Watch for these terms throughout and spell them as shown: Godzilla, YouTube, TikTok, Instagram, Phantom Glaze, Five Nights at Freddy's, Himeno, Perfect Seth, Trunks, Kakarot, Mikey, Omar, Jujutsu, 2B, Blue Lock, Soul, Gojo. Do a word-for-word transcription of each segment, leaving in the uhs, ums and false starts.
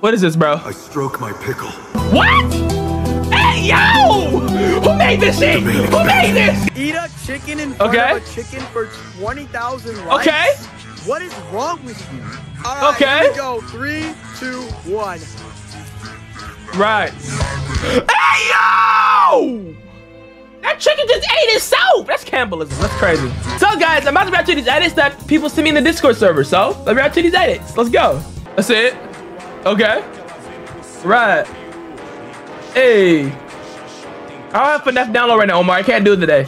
What is this, bro? I stroke my pickle. What? Hey, yo! Who made this shit? Who made this? Eat a chicken in front okay. of a chicken for twenty thousand likes. Okay. What is wrong with you? All right, okay. Here we go. Three, two, one. Right. Hey, yo! That chicken just ate his soap. That's cannibalism. That's crazy. So, guys, I'm about to react to these edits that people send me in the Discord server. So, let me react to these edits. Let's go. That's it. Okay. Right. Hey. I don't have enough download right now, Omar. I can't do it today.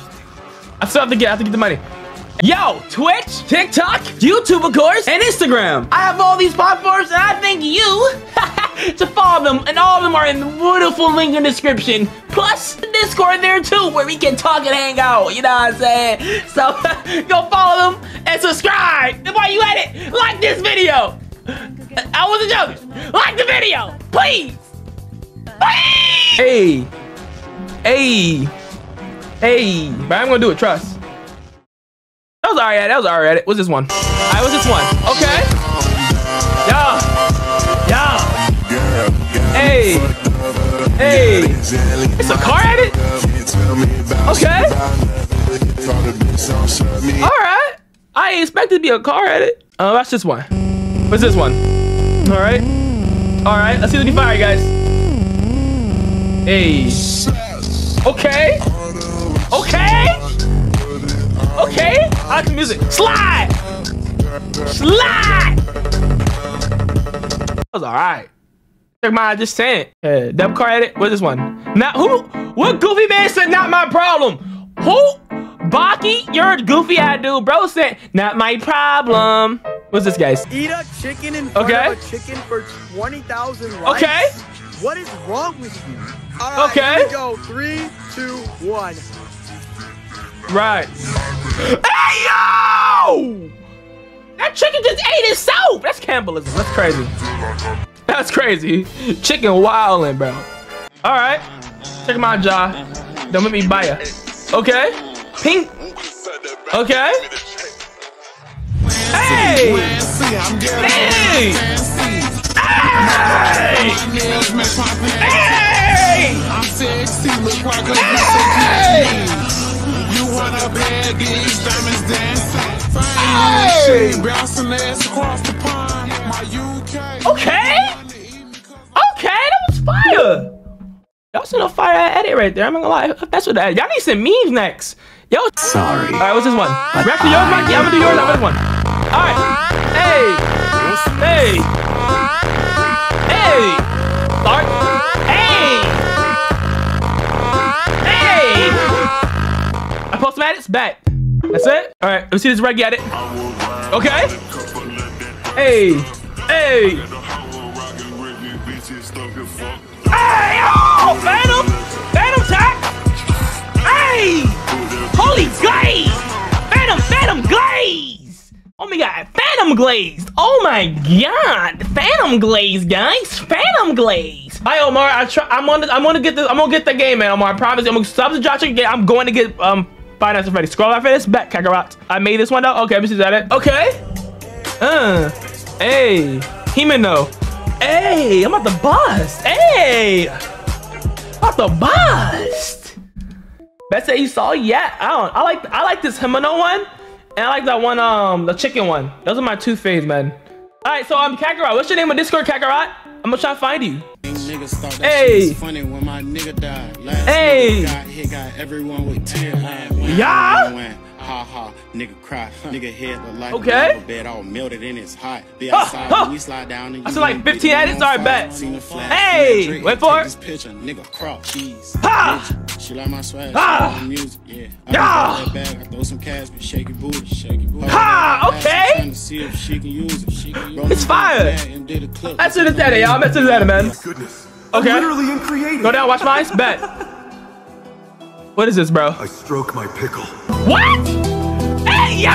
I still have to get, I have to get the money. Yo, Twitch, TikTok, YouTube, of course, and Instagram. I have all these platforms, and I thank you to follow them. And all of them are in the beautiful link in the description. Plus, the Discord there, too, where we can talk and hang out. You know what I'm saying? So, go follow them and subscribe. And while you at it, like this video. I wasn't joking. Like the video, please. Please. Hey. Hey. Hey. But I'm going to do it. Trust. That was alright. That was alright. What's this one? Alright, what's this one? Okay. Yeah. Yeah. Hey. Hey. It's a car edit? Okay. Alright. I expected to be a car edit. Uh, that's this one. What's this one? Alright. Alright. Let's see what you find, guys. Hey. Okay. Okay. Okay, I like the music. Slide! Slide! That was alright. Check my, I just saying. Hey, dub car edit. What's this one? Not who? What goofy man said, not my problem? Who? Baki, you're a goofy eyed dude. Bro said, not my problem. What's this, guys? Eat a chicken in front okay. of a chicken for twenty thousand likes. Okay. What is wrong with you? Alright, okay. Here we go. Three, two, one. Right. Hey, yo! That chicken just ate his soap. That's cannibalism. That's crazy. That's crazy. Chicken wildin', bro. All right. Check my jaw. Don't make me buy ya. Okay. Pink. Okay. Hey! Hey! Hey! Hey! Hey! Hey. Okay. Okay, that was fire. Y'all seen a fire edit right there. I'm not gonna lie. That's what that. Y'all need some memes next. Yo. Sorry. All right, what's this one? React to yours, Mikey. I'm gonna do yours. I'm gonna do one. All right. Hey. Hey. Hey. Start. Hey. Hey. I post some edits, bet. That's it. All right, let's see this reggae edit. Okay. Hey, hey. Hey, oh, Phantom, Phantom Tech. Hey, holy glaze. Phantom, Phantom Glaze. Oh my God, Phantom Glaze. Oh my God, Phantom Glaze, guys, Phantom Glaze. Hi Omar, I try, I'm on. The, I'm gonna get this. I'm gonna get the game, man. Omar, I promise. I'm gonna stop the Josh again. I'm going to get um. Five Nights at Freddy's. Scroll after this. Back Kakarot. I made this one though. Okay, let me see that. It. Okay. Uh. Hey. Himeno. Hey. I'm at the bust. Hey. About the bust. Best that you saw yet? I don't. I like. I like this Himeno one, and I like that one. Um, the chicken one. Those are my two faves, man. All right. So um, Kakarot. What's your name on Discord, Kakarot? I'm gonna try to find you. Hey! Hey! Yeah! Ha ha, nigga cry, nigga head the light. Okay. Bed all melted in his hot. Be outside, we slide down and you. I feel like fifteen edits are back. Hey! Wait for it. Nigga crop cheese. Ha! She like my swag. Ha! Music, yeah. Yeah! I throw some cash, but shake your booty, shake your booty. Ha! Okay. It's fire. That's it, that's it, y'all. That's it, that's it, man. Goodness. Okay. Literally in creative. Go down, watch my eyes. Bet. What is this, bro? I stroke my pickle. What? Hey, yo!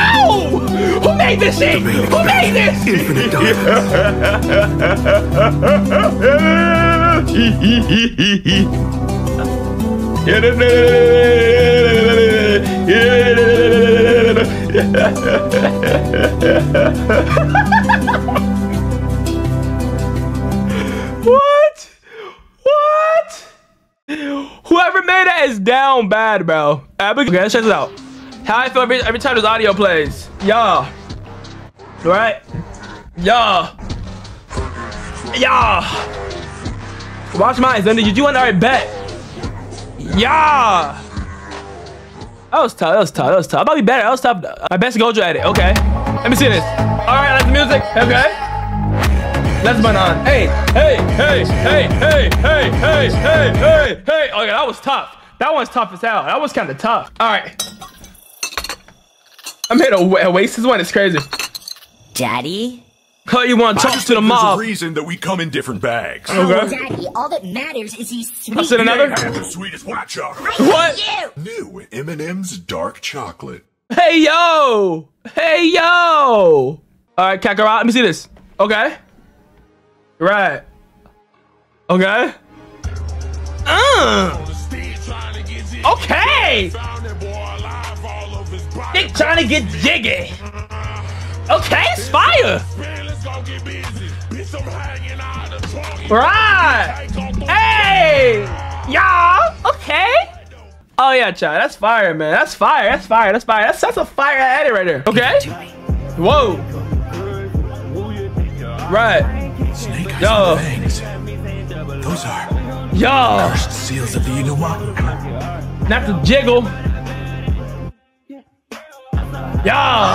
Who made this shit? Who made this? Infinite diamonds. is down bad, bro. Okay, let's check this out. How I feel every, every time this audio plays. Yeah. Right? Yeah. Yeah. Watch mine, Zenda. Did you want our bet? Yeah. That was tough. That was tough. That was tough. I'm about to be better. That was tough. My best Gojo at it. Okay. Let me see this. All right. That's the music. Okay. Let's burn on. Hey, hey, hey, hey, hey, hey, hey, hey, hey, hey. Okay, that was tough. That one's tough as hell. That was kind of tough. All right. I'm here to waste this one. It's crazy. Daddy? Oh, you want to talk to the mob? There's a reason that we come in different bags. Okay. Oh, Daddy, all that matters is you sweet. I said another? I have the sweetest white chocolate. What? New M and M's dark chocolate. Hey, yo. Hey, yo. All right, Kakarot, let me see this. Okay. Right. Okay. Uh. Okay. They trying to get jiggy. Okay, it's fire. Right. Hey. Y'all. Okay. Oh, yeah, child. That's fire, man. That's fire. That's fire. That's fire. That's, that's a fire edit right there. Okay. Whoa. Right. Snake eyes yo. And the those are yo. Cursed seals of the Inuwaka. Not to jiggle. Yo.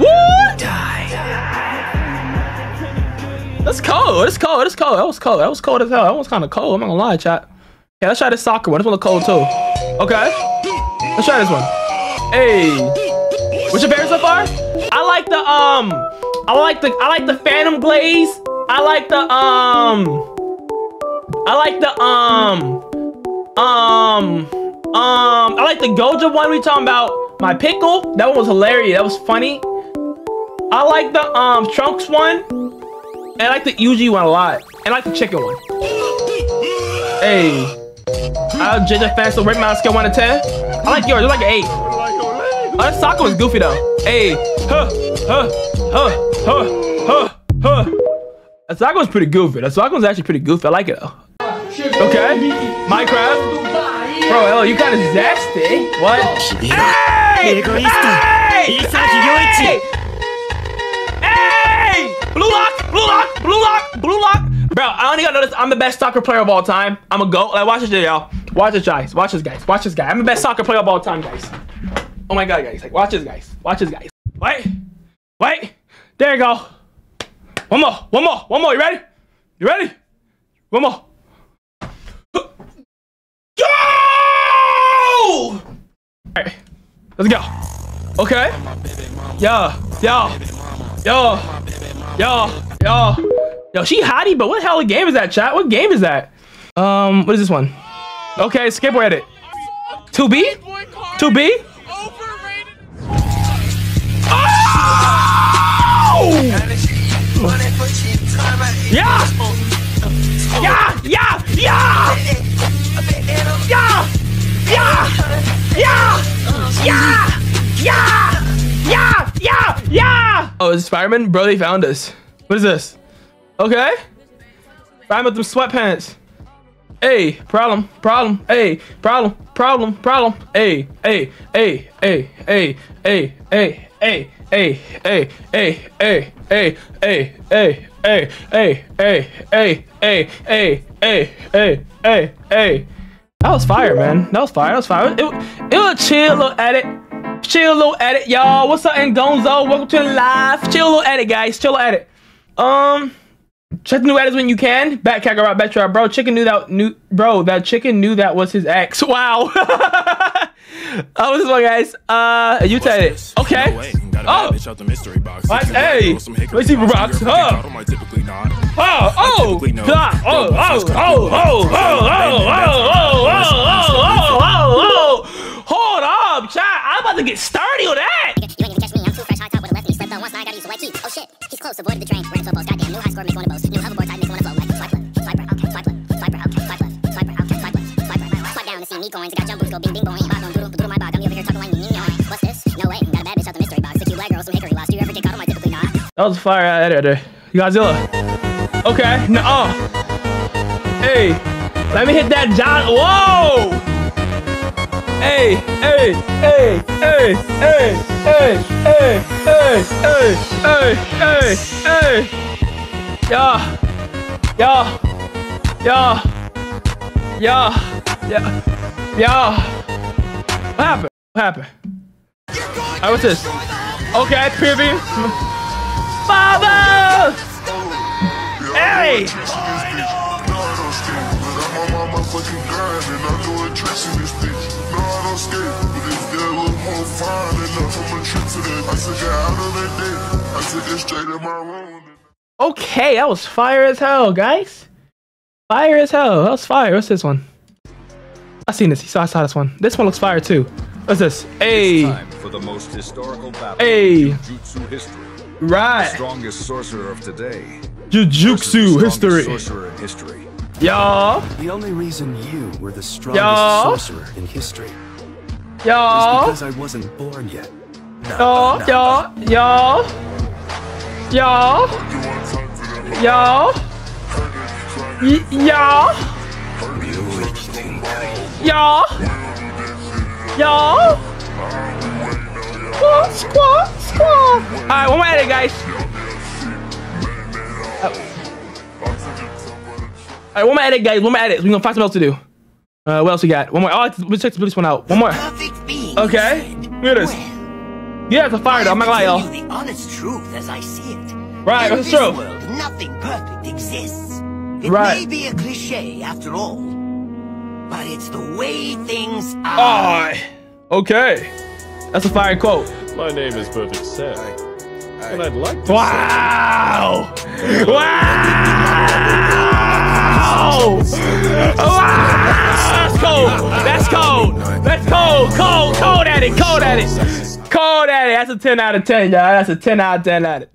What? Die. That's cold. It's cold. It's cold. That was cold. That was cold as hell. That was kind of cold. I'm not gonna lie, chat. Yeah, let's try this soccer one. This one look cold too. Okay. Let's try this one. Hey. What's your favorite so far? I like the um, I like the I like the Phantom Glaze. I like the um, I like the um, um, um. I like the Gojo one we talking about. My pickle. That one was hilarious. That was funny. I like the um Trunks one, and I like the U G one a lot, and I like the chicken one. Hey, I'll judge a fan. So rate my scale one to ten. I like yours. You're like an eight. Oh, that soccer was goofy though. Hey, huh, huh, huh, huh, huh, huh. That soccer was pretty goofy. That soccer was actually pretty goofy. I like it though. Okay, Minecraft. Bro, hello, you kind of zesty. What? Hey! Hey! Hey! Hey! Blue Lock, Blue Lock, Blue Lock, Blue Lock. Bro, I only gotta know this. I'm the best soccer player of all time. I'm a goat. Like, watch this, y'all. Watch this, guys. Watch this, guys. Watch this guy. I'm the best soccer player of all time, guys. Oh my god, guys, like, watch this, guys. Watch this, guys. Wait, wait, there you go. One more, one more, one more. You ready? You ready? One more. Go! All right, let's go. Okay. Yeah, yeah, yeah, yeah, yeah. Yo, she hottie, but what hell of a game is that, chat? What game is that? Um, what is this one? Okay, skateboard edit. two B? two B? Yeah! Yeah! Yeah! Yeah! Yeah! Yeah! Yeah! Yeah! Yeah! Yeah! Yeah! Yeah! Oh, is this fireman? Bro, they found us. What is this? Okay. Fireman with them sweatpants. Hey, problem, problem, hey, problem, problem, problem, hey, hey, hey, hey, hey, hey, hey, hey. Hey, hey, hey, hey, hey, hey, hey, hey, hey, hey, hey, hey, hey, hey, hey, hey, hey. That was fire, man. That was fire. That was fire. It, it was a chill little edit. Chill little edit, y'all. What's up, and Gonzo? Welcome to the live. Chill little edit, guys. Chill little edit. Um, check the new edits when you can. Back Kakarot, bet you bro. Chicken knew that new bro. That chicken knew that was his ex. Wow. Oh, what's this one, guys? Uh, you tell it. Okay. Oh! What? Hey! Let's see rocks. Huh? Oh! Oh! Oh! Oh! Oh! Oh! Oh! Oh! Oh! Oh! Oh! Hold up, child! I'm about to get sturdy on that! Oh shit! He's close. Avoid the drain. Ran footballs. Goddamn. New high score makes one of those. New hoverboard type makes one of those. Swipe left. Swipe right. Okay. Swipe left. Swipe right. Okay. Swipe left. Swipe right. Okay. Swipe left. Swipe right. Swipe down to see me coins. I got jump boots. Go bing bing boing. Bob on doodle doodle my bog. I'm over here talking like me. What's this? No way. Got a bad bitch out the mystery box. Six you black girls from Hickory Last. Do you ever get caught on my typically not? That was fire editor. Godzilla. Okay. No. Hey. Let me hit that John. Whoa! Hey, hey, hey, hey, hey, hey, hey, hey, hey, hey, hey, hey. Yeah. Yeah. Yeah. Yeah. Yeah. Yeah. What happened? What happened? Alright, what's this? Okay, it's peer view. Father! Hey! Okay, that was fire as hell, guys. Fire as hell. That was fire. What's this one? I seen this. I saw this one. This one looks fire too. What's this? Hey. It's time for the most historical battle hey. in Jujutsu history. Right. The strongest sorcerer of today. Jujutsu history. Sorcerer in history. Y'all. The only reason you were the strongest Yo. sorcerer in history. Y'all. Because I wasn't born yet. Y'all. Y'all. Y'all. Y'all. Y'all. Y'all. Y'all. Y'all! Squat, squat, squat! Alright, one more edit, guys. Alright, one more edit, guys. One more edit. We're gonna find something else to do. Uh, what else we got? One more. Oh, let's check this one out. One more. Okay. Look at this. Yeah, it's a fire, though. I'm not gonna lie, y'all. The honest truth as I see it. Right, that's true. In this world, nothing perfect exists. It may be a cliche after all. But it's the way things are. Oh, okay. That's a fire quote. My name is Perfect Seth. And I'd like to Wow! Say wow! Wow! That's cold! That's cold! That's cold! Cold! Cold at it! Cold at it! Cold at it! That's a ten out of ten, y'all. That's a ten out of ten at it.